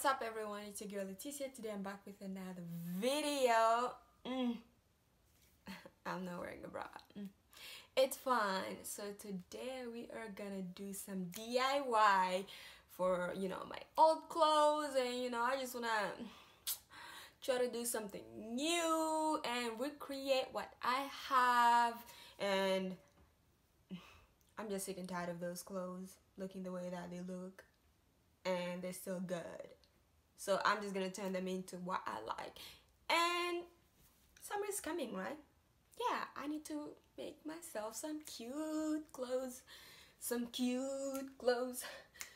What's up everyone, it's your girl Leticia. Today I'm back with another video. I'm not wearing a bra. It's fun. So today we are gonna do some DIY for, you know, my old clothes, and you know, I just wanna try to do something new and recreate what I have. And I'm just sick and tired of those clothes looking the way that they look, and they're still good. So I'm just gonna turn them into what I like. And summer is coming, right? Yeah, I need to make myself some cute clothes, some cute clothes,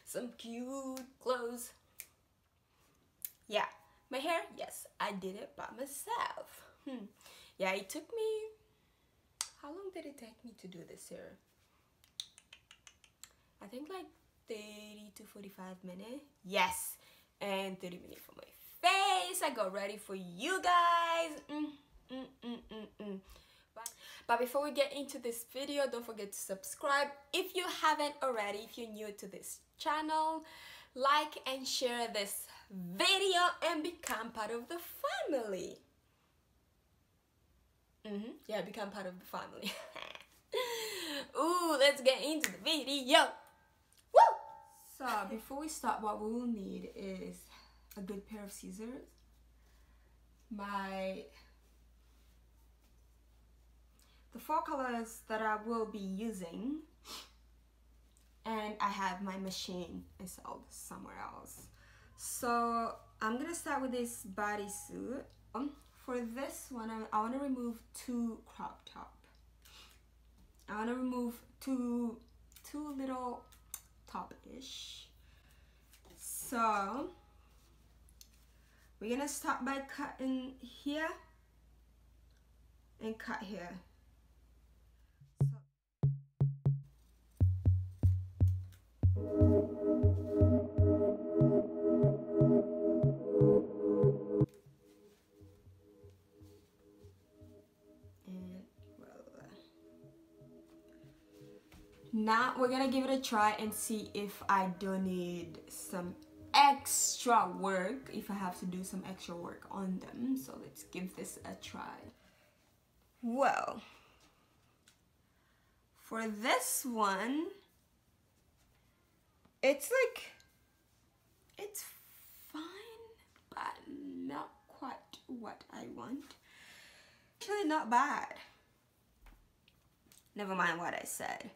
some cute clothes. Yeah, my hair, yes, I did it by myself. Yeah, it took me, how long did it take me to do this hair? I think like 30 to 45 minutes. Yes, and 30 minutes for my face. I got ready for you guys. But before we get into this video, don't forget to subscribe if you haven't already. If you're new to this channel, like and share this video and become part of the family. Yeah, become part of the family. Ooh, let's get into the video. So before we start, what we will need is a good pair of scissors, the four colors that I will be using, and I have my machine installed somewhere else. So I'm gonna start with this bodysuit. For this one, I want to remove two crop top. I want to remove two little top-ish. So we're gonna start by cutting here and cut here. Now we're gonna give it a try and see if I do need some extra work, if I have to do some extra work on them. So let's give this a try. Well, for this one, it's like, it's fine, but not quite what I want. Actually not bad. Never mind what I said.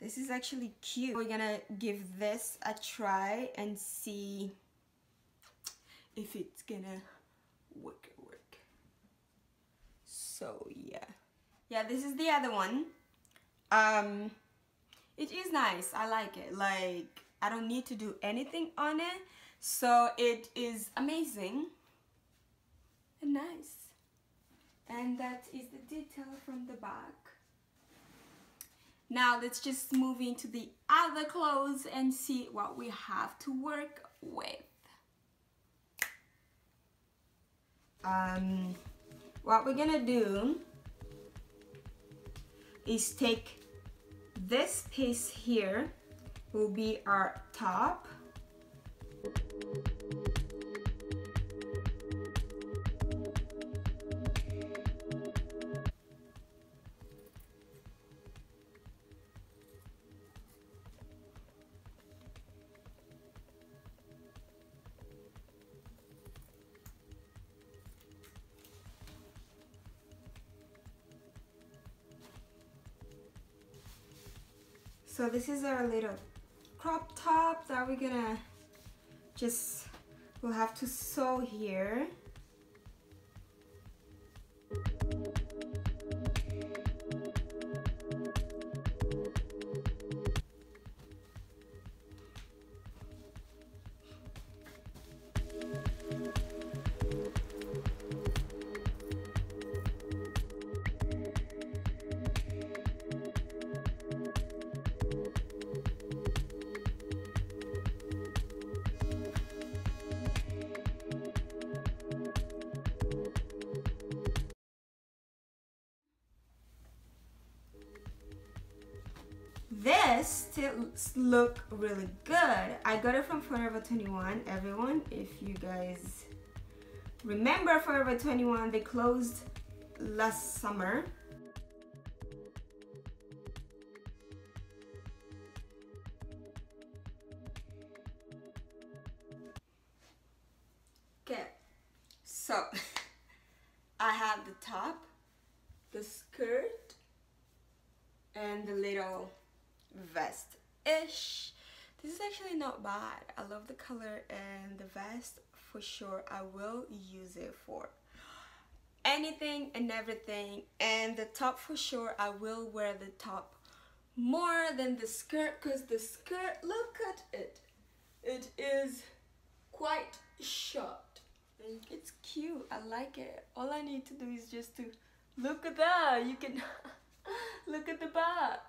This is actually cute. We're gonna give this a try and see if it's gonna work. So yeah, this is the other one. It is nice, I like it. Like, I don't need to do anything on it, so it is amazing and nice. And that is the detail from the back. Now let's just move into the other clothes and see what we have to work with. What we're gonna do is take this piece here, will be our top. So this is our little crop top that we're gonna just, we'll have to sew here. this to look really good. I got it from Forever 21, everyone. If you guys remember Forever 21, they closed last summer. Okay, so I have the top, the skirt, and the little vest-ish. This is actually not bad. I love the color and the vest for sure. I will use it for anything and everything. And the top for sure. I will wear the top more than the skirt because the skirt, look at it. It is quite short. It's cute. I like it. All I need to do is just to look at that. You can look at the back.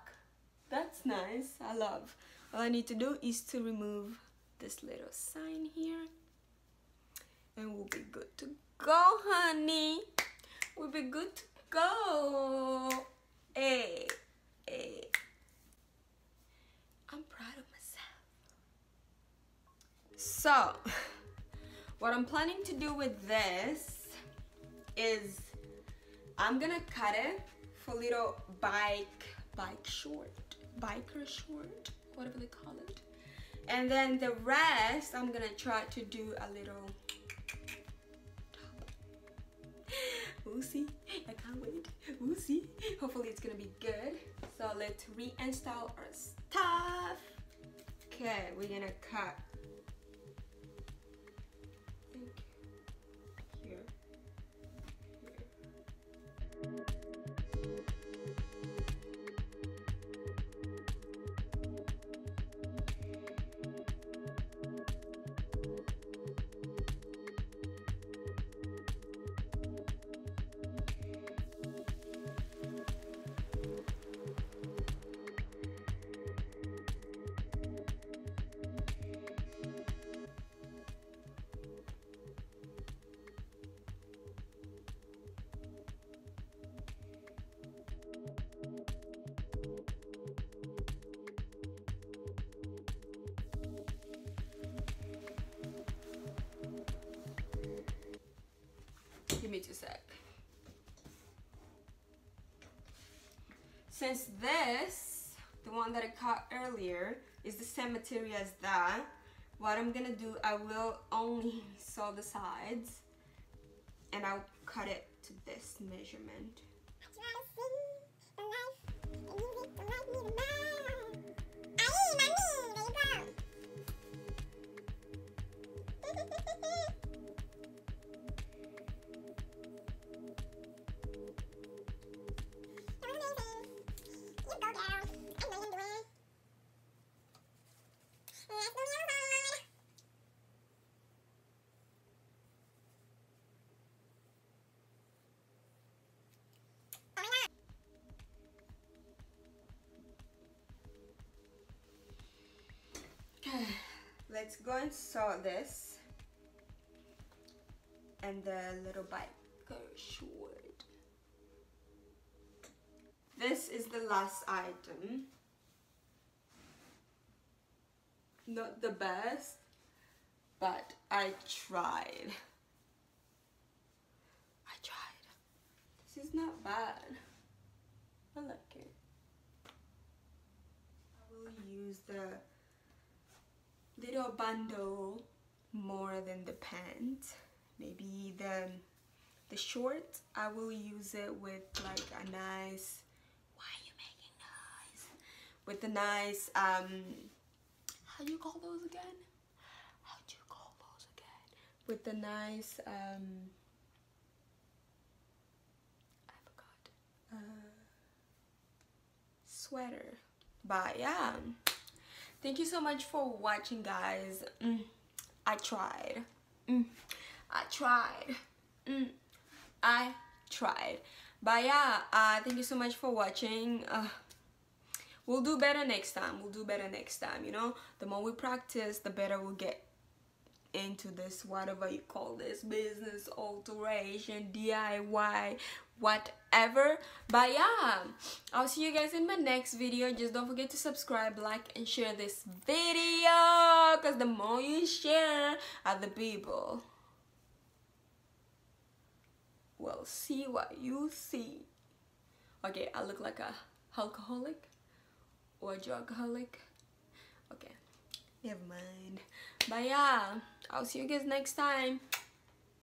That's nice. I love. All I need to do is to remove this little sign here and we'll be good to go, honey. We'll be good to go. Hey, hey. I'm proud of myself. So what I'm planning to do with this is I'm gonna cut it for little biker short, whatever they call it, and then the rest I'm gonna try to do a little top. We'll see. I can't wait. We'll see. Hopefully it's gonna be good. So let's reinstall our stuff. Okay, we're gonna cut here. Give me 2 seconds. Since this, the one that I cut earlier, is the same material as that, what I'm gonna do, I will only sew the sides and I'll cut it to this measurement. Let's go and sew this and the little biker short. This is the last item. Not the best, but I tried. I tried. This is not bad. I like it. I will use the little bundle more than the pants. Maybe the short, I will use it with like a nice, why are you making noise? With a nice, how do you call those again? How do you call those again? With a nice, I forgot, sweater. But yeah. Thank you so much for watching, guys. I tried. I tried. I tried. But yeah, thank you so much for watching. We'll do better next time. We'll do better next time, you know? The more we practice, the better we'll get. into this, whatever you call this, business, alteration, DIY, whatever. But yeah, I'll see you guys in my next video. Just don't forget to subscribe, like, and share this video, because the more you share, other people will see what you see. Okay, I look like a alcoholic or a drugaholic. Okay, never mind. But yeah, I'll see you guys next time.